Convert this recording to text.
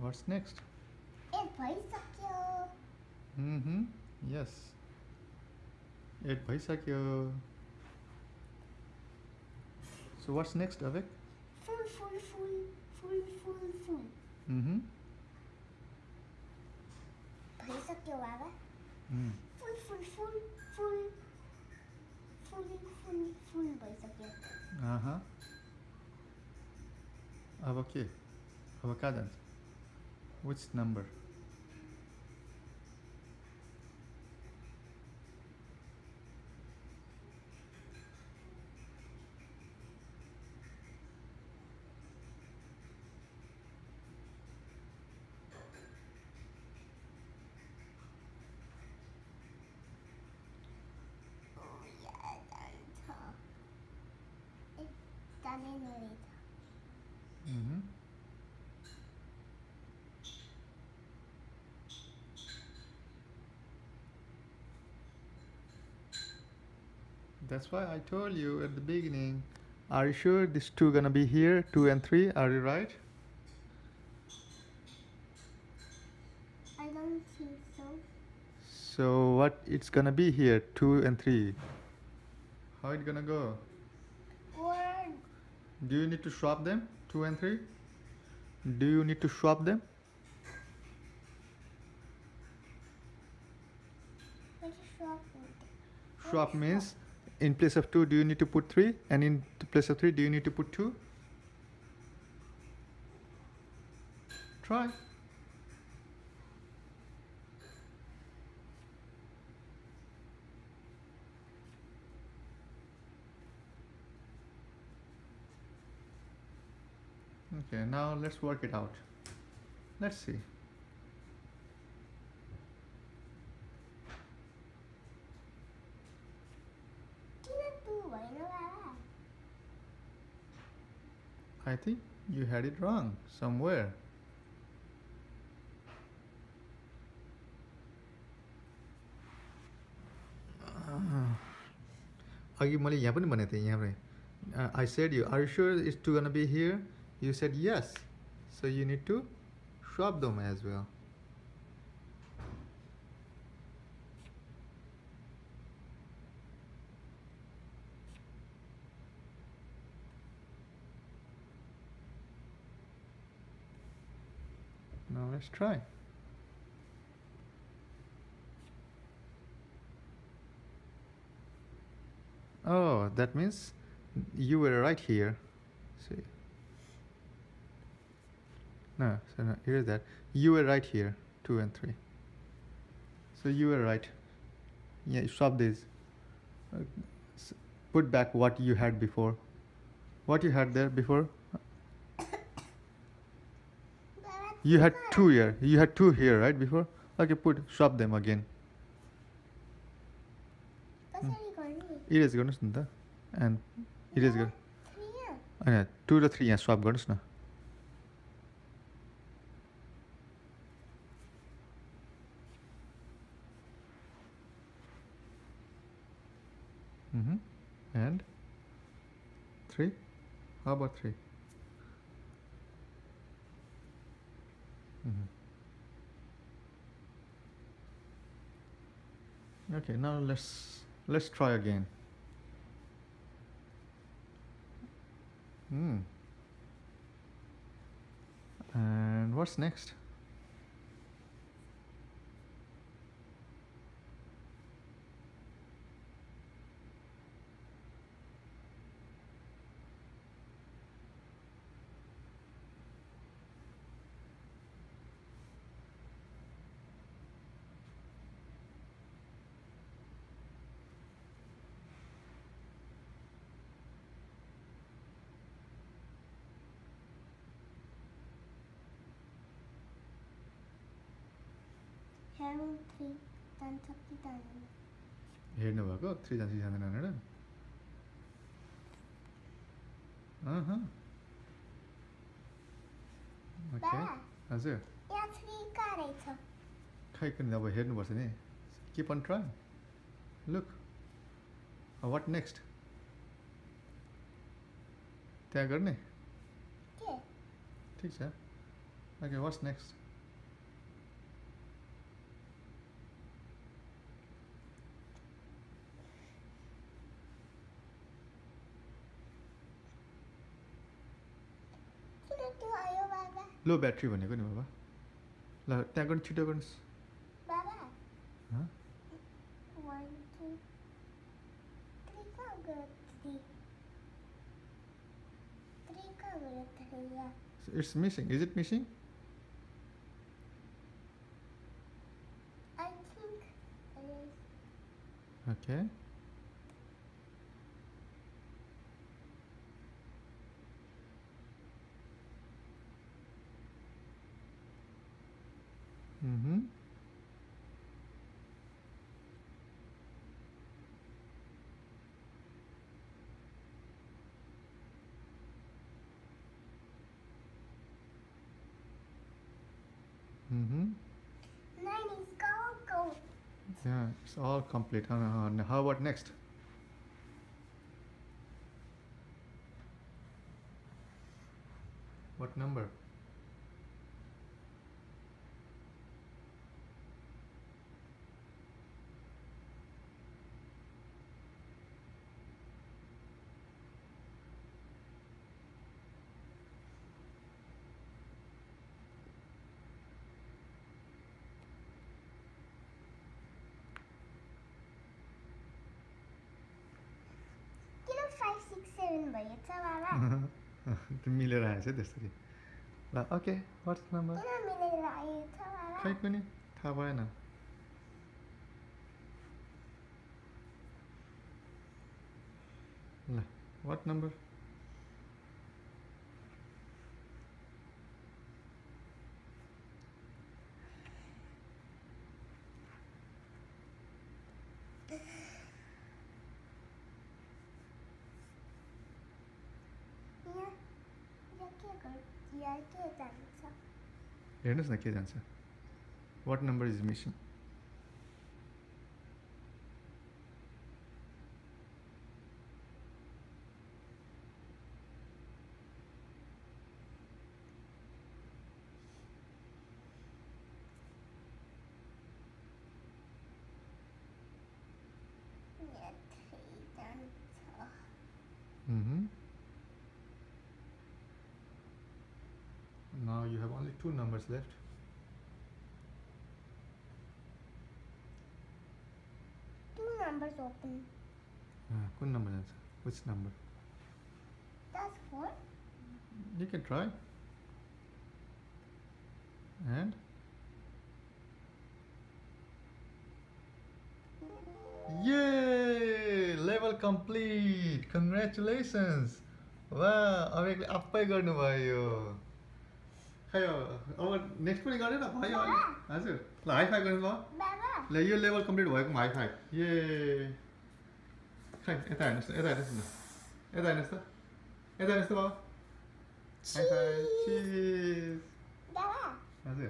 What's next? It yes. It bhaisakyo. So what's next, Avek? Full. Bhaisakyo, Avek. Full bhaisakyo. Avake. Avakadant. Which number? That's why I told you at the beginning. Are you sure these two gonna be here? 2 and 3. Are you right? I don't think so. So what? It's gonna be here 2 and 3. How it gonna go? Do you need to swap them? 2 and 3. Do you need to swap them? What is swap? Swap means in place of 2, do you need to put 3? And in place of 3, do you need to put 2? Try. Okay, now let's work it out. Let's see. I think you had it wrong somewhere. I said you, are you sure it's two gonna be here? You said yes. So you need to swap them as well. Now let's try. Oh, that means you were right here. See? No, so no, here's that. You were right here, 2 and 3. So you were right. Yeah, swap this. Put back what you had before. What you had there before? You had 2 here. You had 2 here, right? Before? Okay, swap them again. It is good, and it is good. 2 to 3, and swap good. And 3. How about 3? Okay, now let's try again. And what's next? Okay. Azir. Yeah, 3 got it. Keep on trying. Look. What next? Tya karne? Okay. Okay, what's next? Low battery one, you know, Baba. Like, take on 2 seconds. Baba. Huh? 1, 2, 3, cover three. Three cover three. Yeah. So it's missing. Is it missing? I think it is. Okay. Mm-hmm. Mm-hmm. Mine is go. Yeah, it's all complete. How about next? What number? Okay, what's the number? What number? What number is missing? Now you have only 2 numbers left. Two numbers open. Which number? Which number? That's 4. You can try. And? Yay! Level complete! Congratulations! Wow! Avek appai garnu bhayo. Our next one got it up. That's it. High five, Grandma. Lay your level complete work. My high. Yay. Hi, Ethan. Cheese. That's it.